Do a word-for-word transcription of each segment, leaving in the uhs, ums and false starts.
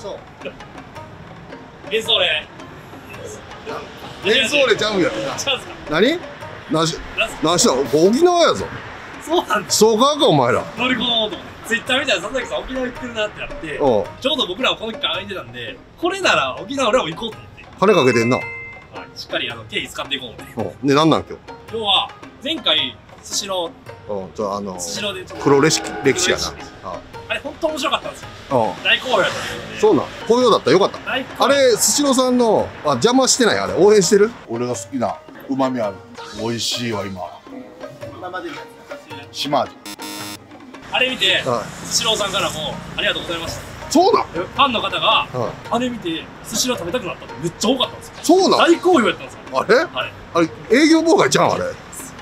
ソーレ。レンソーレ。レンソーレちゃうんやろな。何？なし、なしだ。沖縄やぞ。そうなんだ。そうかお前ら。乗り込もうと思って。ツイッター見たら佐々木さん沖縄行ってるなってなって、ちょうど僕らはこの期間空いてたんで、これなら沖縄俺も行こうと思って。金かけてんな。しっかりあの経費使っていこうね。で、なんなん今日。今日は前回スシロー。うん、ちょあの黒歴史やな。あれ本当面白かったんですよ。大好評だったんで。そうなん。好評だったよかった。あれスシローさんのあ邪魔してないあれ応援してる？俺が好きな旨味ある。美味しいわ今。今までのやつ。島味。あれ見てスシローさんからもありがとうございました。そうなん。ファンの方があれ見てスシロー食べたくなったってめっちゃ多かったんですよ。そうなん。大好評やったんですよ。あれ？あれ営業妨害じゃんあれ。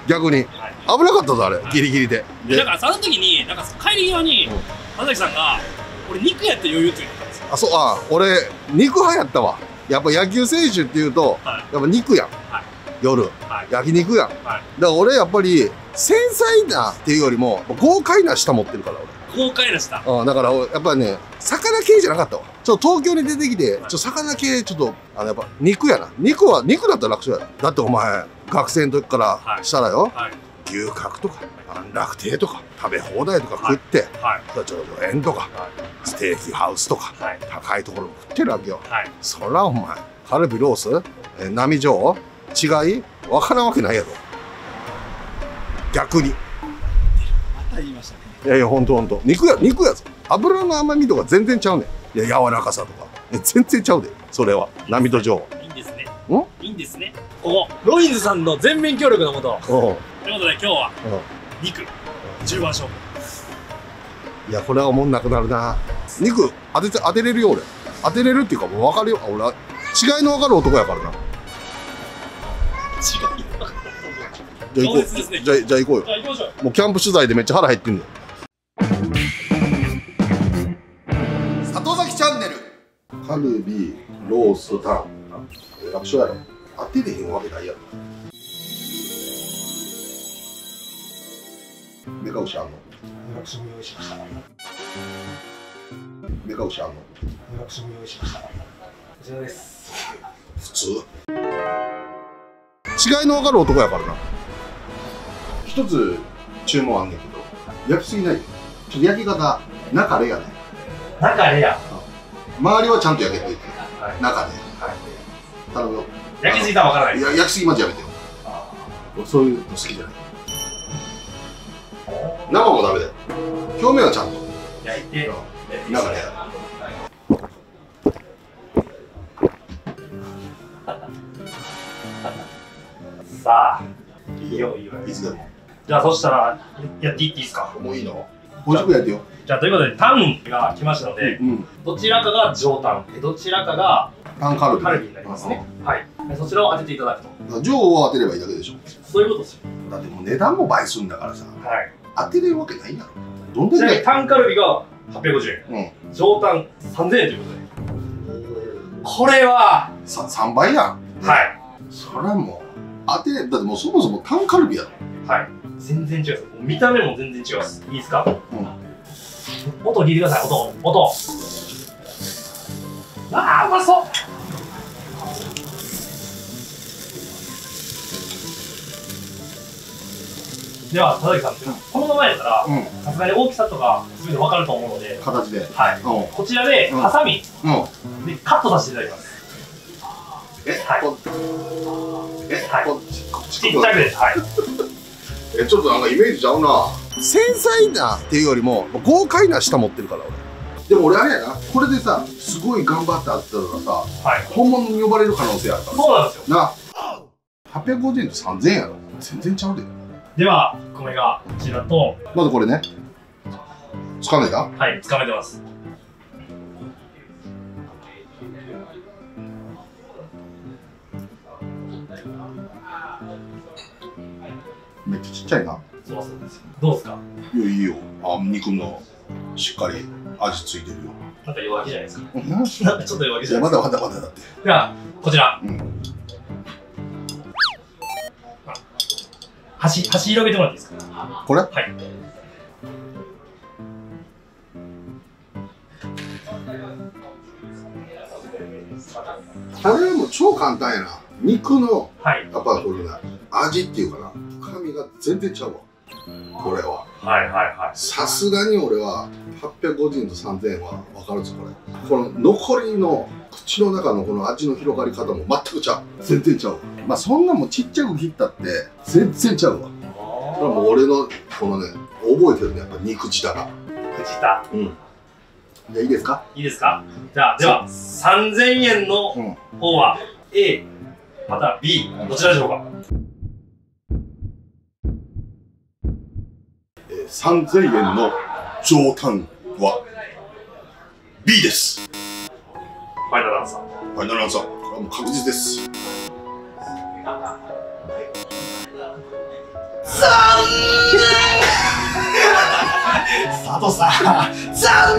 逆に。危なかったぞあれ。ギリギリで。だからその時になんか帰り際に佐々木さんが俺肉やって余裕って言ったんですよ。あそうあ俺肉派やったわ。やっぱ野球選手っていうとやっぱ肉やん。夜焼肉やん。だから俺やっぱり繊細なっていうよりも豪快な舌持ってるから俺。豪快な舌。あだからやっぱね魚系じゃなかったわ。ちょっと東京に出てきてちょっと魚系ちょっとあのやっぱ肉やな。肉は肉だったら楽勝や。だってお前学生の時からしたらよ。牛角とか安楽亭とか食べ放題とか食ってちょうど園とかステーキハウスとか高いところ食ってるわけよ。そらお前カルビロース波状違い分からんわけないやろ。逆にまた言いましたね。いやいやほんとほんと肉や肉やぞ。脂の甘みとか全然ちゃうねん。いや柔らかさとか全然ちゃうで。それは波と上いいんですね。いいんですね。ここロイズさんの全面協力のもとということで今日は肉じゅうばん勝負。いやこれはおもんなくなるな。肉当て当てれるよ俺。当てれるっていうかもう分かるよ俺。違いの分かる男やからな。違いの分かる男。じゃあ行こう。じゃあ行こうよ。もうキャンプ取材でめっちゃ腹減ってんだよ。里崎チャンネル。カルビロースタン楽勝やろ。当てれへんわけないやろ。目隠しあんの？目隠しも用意しました。目隠しあんの？目隠しも用意しました。こちらです。普通。違いの分かる男やからな。一つ注文あんねんけど、焼きすぎない？ちょっと焼き方中レアね。中レア。周りはちゃんと焼けといて、中で。頼むよ。焼きすぎたら分からない。いや焼きすぎまじやめてよ。そういうの好きじゃない。生もダメだよ。表面はちゃんと焼いて中でさあいいよいいよいつでも。じゃあそしたらやっていっていいですか。もういいのおいしくやってよ。じゃあということでタンが来ましたので、うん、どちらかが上タンどちらかがタンカルビカルビになりますね。はいそちらを当てていただくと。上を当てればいいだけでしょ。そういうことですよ。だってもう値段も倍するんだからさ、はい当てれるわけないんだろ。どんだけタンカルビがはっぴゃくごじゅうえん、うん、上タンさんぜんえんということでこれはさんばいやん。はい。それはもう当てれだってもうそもそもタンカルビやろ。はい全然違います。見た目も全然違います。いいですか、うん、音聞いてください。音音あーうまそう。では、佐々木さん、このままやったら、さすがに大きさとか、そういうの分かると思うので、形で、はい、こちらで、ハサミでカットさせていただきます。え、はい、え、はい、こっち、こっち、一択です。はい。え、ちょっとなんかイメージちゃうな。繊細なっていうよりも、豪快な舌持ってるから、俺。でも俺あれやな、これでさ、すごい頑張ってあったらさ、本物に呼ばれる可能性あるから。そうなんですよ。な、はっぴゃくごじゅうえんとさんぜんえんやろ。全然ちゃうで。では、お米がこちらとまずこれね、つかめた？はい、つかめてます。めっちゃちっちゃいな。そうそうです。どうですか？いや、いいよ。あ、肉のしっかり味ついてるよ。まだ弱気じゃないですか。なんかちょっと弱気じゃないですか。いや、まだまだまだだって。では、こちら、うん端、端広げてもらっていいですか？これ？はい。食べるも超簡単やな。肉の、はい、やっぱこれね、味っていうかな、深みが全然ちゃうわ。これははいはいはい、さすがに俺ははっぴゃくごじゅうえんとさんぜんえんは分かるぞ。これこの残りの口の中のこの味の広がり方も全くちゃう、全然ちゃう。まあそんなもんちっちゃく切ったって全然ちゃうわ。これはもう俺のこのね覚えてるね、やっぱ肉舌が口舌。うん、じゃあいいですか、いいですか。じゃあではさんぜんえんの方は A または B どちらでしょうか。さんぜんえんの上端は B です。ファイナルアンサー、ファイナルアンサー、これはもう確実です。残念佐藤さん残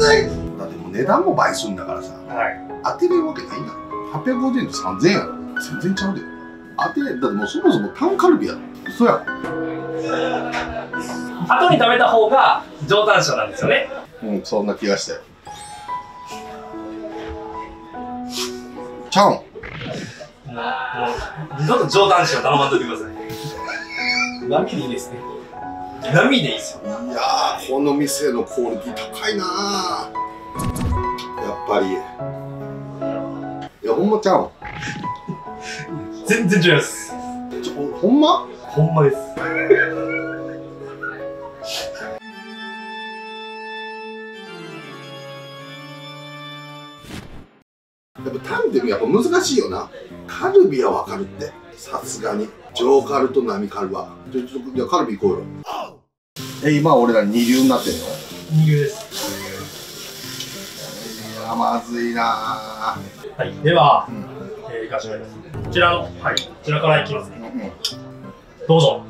念だってもう値段も倍するんだからさ、はい、当てれるわけないんだろ。はっぴゃくごじゅうえんとさんぜんえんやろ、全然ちゃうで。当てれだってもうそもそもタンカルビやろ。嘘やろ。後に食べた方が上タン塩なんですよね。うん、そんな気がしたよ。ちゃうん。もう、もう二度と上タン塩頼まんといてください。波でいいですね。波でいいですよ。いやー、この店のクオリティ高いなー。やっぱり。いや、ほんまちゃうん。全然違います。ちょ、ほんま？ほんまです。やっぱタンってやっぱ難しいよな。カルビは分かるってさすがに上カルと並カルは。じゃじゃカルビ行こうよ。え今俺ら二流になってるよ。二流です。いやまずいな。はいでは、うん、えー、いかしまいます。こちらの、はい、こちらからいきますね、うんうん、どうぞ。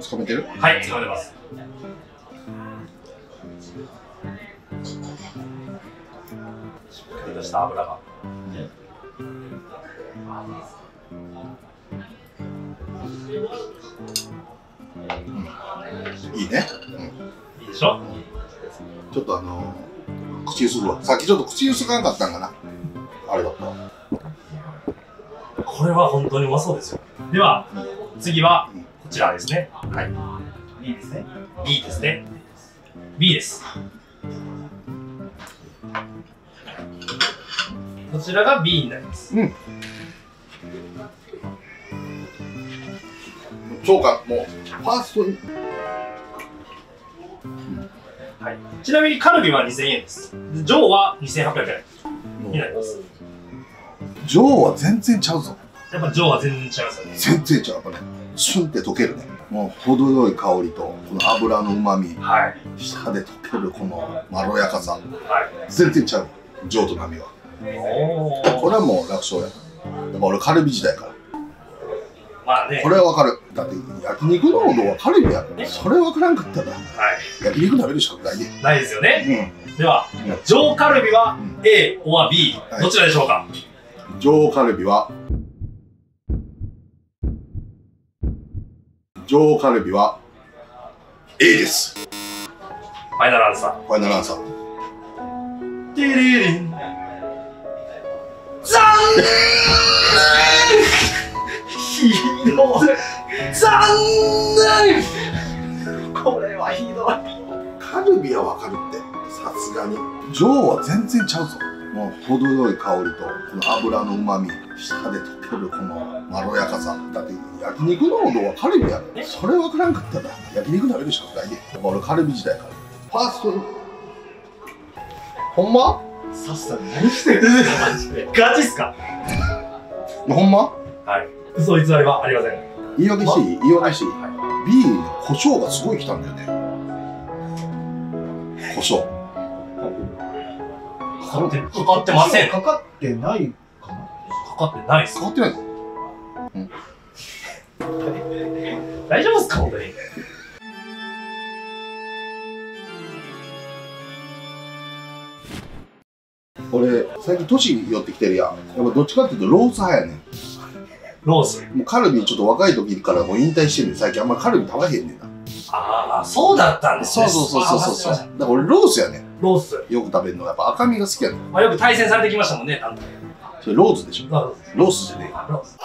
つかめてる？はい、つかめてます。しっかりとした油が、ね、うん、いいね、うん、いいでしょ。ちょっとあのー、口ゆすぐわ。さっきちょっと口ゆすがなかったんかな、あれだった。これは本当にうまそうですよ。では、うん、次はこちらですね、うん、はい、B ですね、 B ですね、 B です。こちらが B になります。うん。そうか、もうファーストに。はい。ちなみにカルビはにせんえんです。上はにせんはっぴゃくえんになります。上は全然ちゃうぞ。やっぱ上は全然ちゃうぞね。全然ちゃう。やっぱね、シュンって溶けるね。もう程よい香りとこの油の旨味、はい、舌で溶けるこのまろやかさ、はい、全然ちゃう。上と並は。これはもう楽勝や。でも俺カルビ時代から。まあね。これはわかる。だって焼肉の王道はカルビやろ。それわからんかったら。はい。焼肉食べるしかないね。ないですよね。うん。では上カルビは A オア B どちらでしょうか。上カルビは上カルビは A です。ファイナルアンサー。ファイナルアンサー。テレレン。残念ひどい。残念これはひどい。カルビはわかるってさすがに上は全然ちゃうぞ。もう程よい香りとこの脂のうまみ、舌で溶けるこのまろやかさ。だって焼肉の王道はカルビやろ。それわからんかったら焼肉食べるしかないね。俺カルビ時代からファーストに。ほんまさっさん何してるんですかマジで。ガチっすかほんま。はい、嘘偽りはありません。言い訳していい、言い訳していい。 B の胡椒がすごいきたんだよね。胡椒かかってかかってません。かかってないかな。かかってないっす。かかってないっす。大丈夫っすか本当に。俺最近年寄ってきてるやん。やっぱどっちかっていうとロース派やねん。ロースもうカルビちょっと若い時からもう引退してるんで最近あんまりカルビ食べへんねんな。ああ、そうだったんですね。そうそうそうそうそう。だから俺ロースやね。ロース。よく食べるのやっぱ赤身が好きやね。まあよく対戦されてきましたもんね、なんて。それロースでしょ。ロースじゃねえ。ロース。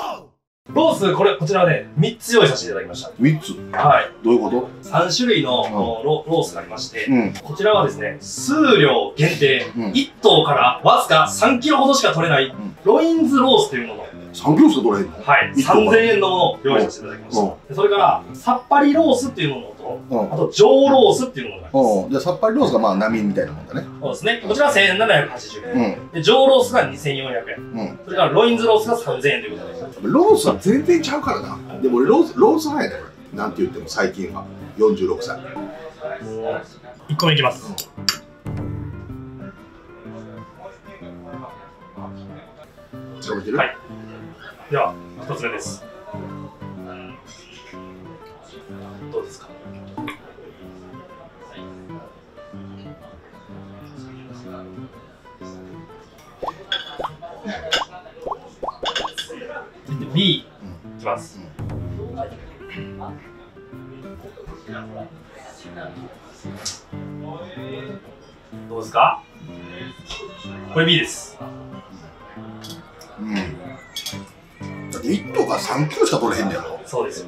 ロース、これ、こちらね、みっつ用意させていただきました。みっつ？はい。どういうこと？ さん 種類のロースがありまして、こちらはですね、数量限定、いっとうからわずかさんキロほどしか取れない、ロインズロースというもの。さんキロしか取れへんの？はい。さんぜんえんのものを用意させていただきました。それから、さっぱりロースっていうものと、あと、上ロースっていうものがあります。じゃあ、さっぱりロースがまあ、波みたいなもんだね。そうですね。こちらはせんななひゃくはちじゅうえん。で、上ロースがにせんよんひゃくえん。それから、ロインズロースがさんぜんえんということで。ロースは全然ちゃうからな。でも俺ロース、ロース派やね。なんて言っても最近はよんじゅうろくさい。いっこめいきます。食べてる？はい。ではふたつめです。どうですか？B いきます。どうですか？これ B です。うん。だっていっとうがさんキロしか取れへんねやろ。そうですよ。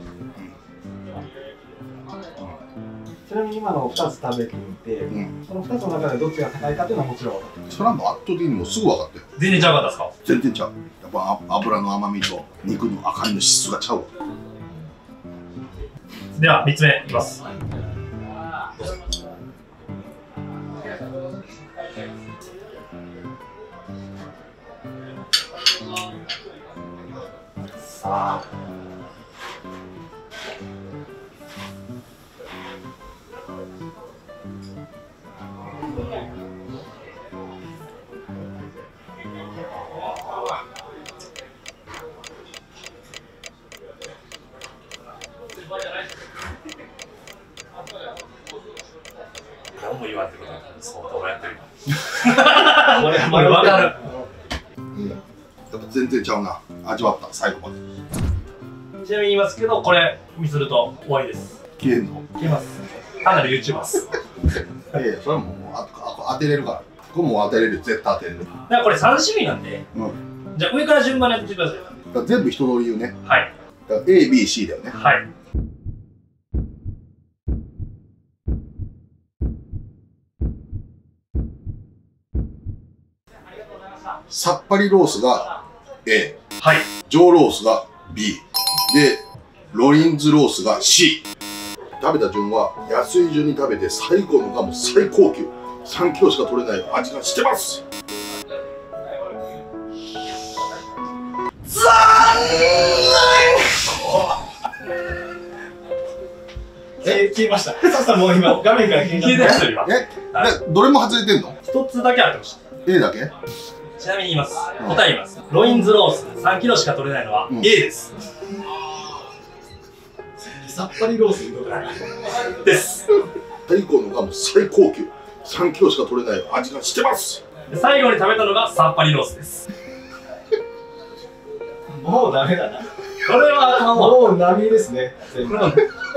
ちなみに今のふたつ食べてみて、そのふたつの中でどっちが高いかっていうのはもちろん分かってる。それはもう圧倒的にもうすぐ分かってる。全然ちゃうかったですか？全然ちゃう。やっぱ脂の甘みと肉の赤身の質がちゃうわ。ではみっつめいきます。さあ。何も言わんってことだけど、相当やってる。これわかる。うん。やっぱ全然ちゃうな。味わった、最後まで。ちなみに言いますけど、これ見すると終わりです。消えんの？消えます。単なる ユーチューバー っす。ええ、それはもうあと当てれるから。ここも当てれる、絶対当てれる。だからこれさんしゅるいなんで。うん。じゃあ上から順番にやってください。全部一通り言うね。はい。A、B、C だよね。はい。さっぱりロースが エー、はい、上ロースが ビー で、ロインズロースが シー。 食べた順は安い順に食べて、最後のがもう最高級、さんキロしか取れない味がしてます。残念。え、消えました。さっさもう今画面から消えました。え、どれも外れてんの？ひとつだけありました。 エー だけ？ちなみに言います。答え言います。ロインズロースさんキロしか取れないのは エー です。さっぱりロースに取れない。です。最高のがもう最高級。さんキロしか取れない味がしてます。最後に食べたのがさっぱりロースです。もうダメだな。これはもう波ですね。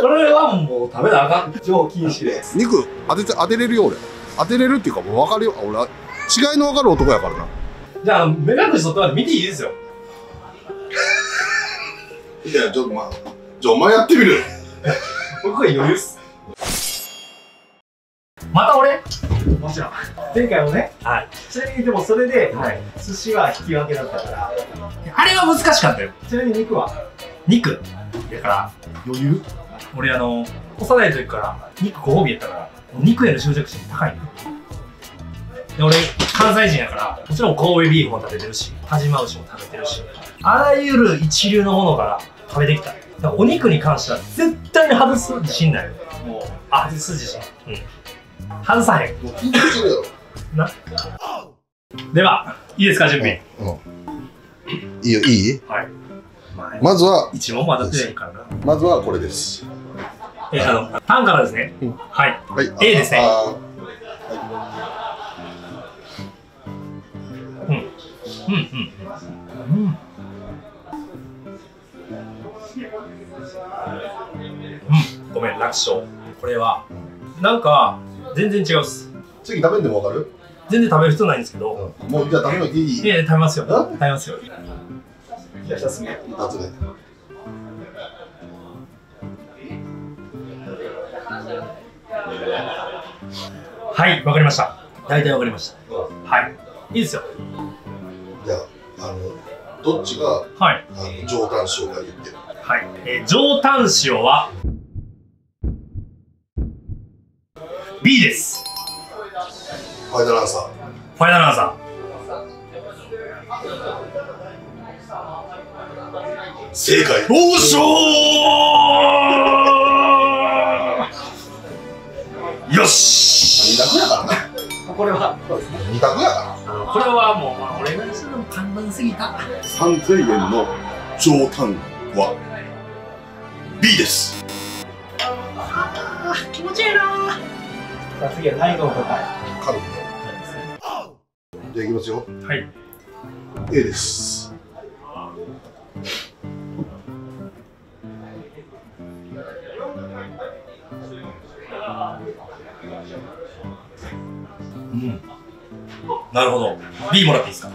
これはもう食べなあかん。上禁止です。肉当てて当てれるよ俺。当てれるっていうかもう分かるよ。俺違いの分かる男やからな。じゃあ目隠し取ってまで見ていいですよ。いやちょっとまあじゃあお前やってみる。僕は余裕っす。また俺もちろん前回もね、はい、ちなみにでもそれで、はい、寿司は引き分けだったから、あれは難しかったよ。ちなみに肉は肉だから余裕。俺あの幼い時から肉ご褒美やったから、肉への執着心高いんだよ。で俺関西人やから、もちろん神戸ビーフも食べてるし、但馬牛も食べてるし、あらゆる一流のものから食べてきた。だからお肉に関しては絶対に外す自信ない。もうあ、外す自信、うん、外さへん。もう緊張するよな。ではいいですか、準備。うん、うん、いいよ。いい、はい、ま, まずは一問も当たってないからな。まずはこれです。えー、あのタンからですね、うん、はい、はい、A ですね。うんうんうんうんうん、ごめん楽勝。これはなんか全然違うっす。次食べんでも分かる？全然食べる人ないんですけど、うん、もうじゃあ食べなくていい？いや食べますよ食べますよ。じゃあひとつめふたつめはい分かりました。大体分かりました、うん、はいいいですよ。じゃああのどっちが、はい、あの上タン塩が言ってる？はい、えー、上タン塩は ビー です。ファイナルアンサー。ファイナルアンサー。正解。おーしょー。よし。二択やからな。これは。二択やから。これはもう、まあ、俺がするのも簡単すぎた。三千円の上タンは ビー です。ああ、気持ちいいな。さあ、次は最後の答え。カルビ。じゃあいきますよ。はい。A です。うん。なるほど。B もらっていいですか。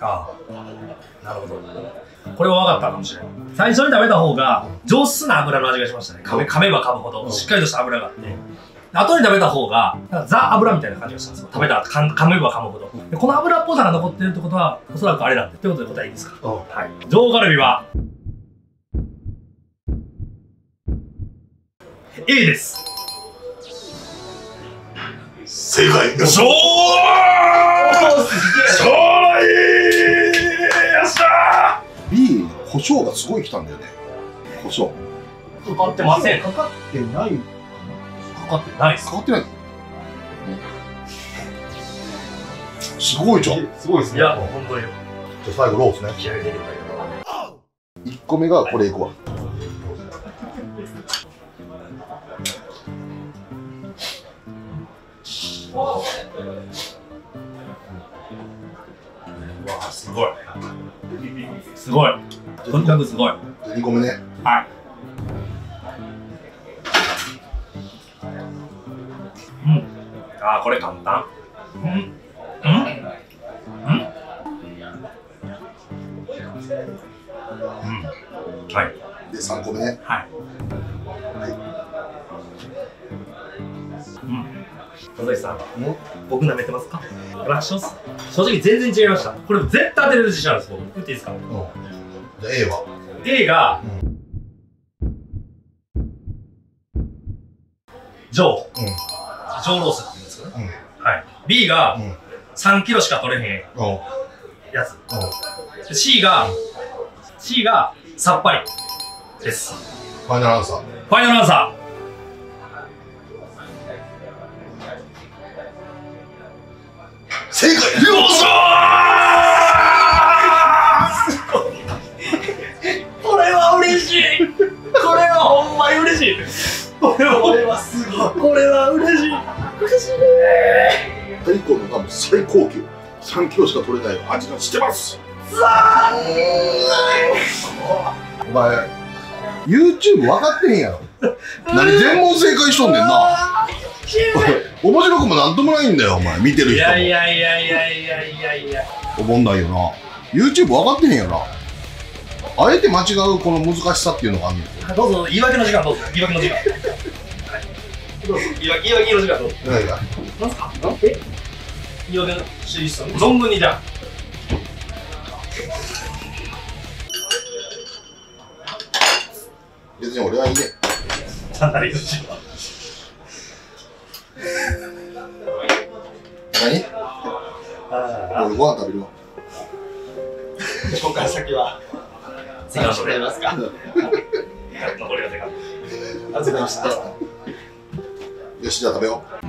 ああ、なるほど。これは分かったかもしれない。最初に食べた方が上質な油の味がしましたね。噛め噛めば噛むほどしっかりとした油があって、後に食べた方がなんかザ油みたいな感じがしたんですよ。食べた後噛めば噛むほどで、この油っぽさが残ってるってことはおそらくあれなんで、ということで答えいいですか。はい。上カルビは A です。正解。よっしゃー。B 胡椒がすごいきたんだよね。胡椒かかってません。かかってないかかってないかかってない。すごいじゃん。すごいですね。いや本当に。じゃ最後ロースね。いっこめがこれいくわ。わあすごい。すごい。とにかくすごい。にこめね。はい。うん。ああ、これ簡単。うん。うん。うん。うん。はい。で、さんこめね。はい。はい。うん。野崎さん、もう僕舐めてますか？楽勝っす。正直全然違いました。これ絶対当てれる自信あるんです。僕言っていいですか？うん。じゃあ A は A が上上ロースって言うんですかね。はい。B がさんキロしか取れへんやつ。C が C がさっぱりです。ファイナルアンサー。ファイナルアンサー。正解。よっしゃー。これは嬉しい。これはほんまに嬉しい。これはすごい。これは嬉しい。嬉しいね。大根の多分最高級さんキロしか取れない味がしてます。残念。お前 YouTube 分かってへんやろ。何全問正解しとんねんな。面白くもなんともないんだよお前見てる人も。いやいやいやいやいやいやいやおもんないよな。 YouTube 分かってへんやな。あえて間違うこの難しさっていうのがあるんだよ。どうぞ言い訳の時間どうぞ。言い訳の時間どうぞ。言い訳の時間どうぞ。何が何すか。え言い訳の主義者存分に。じゃあ別に俺はいいね。ちゃんとありがとう。何？俺ご飯食べるわ。ここから先は次の人でやりますか。残りは手が。ありがとうございました。よしじゃあ食べよう。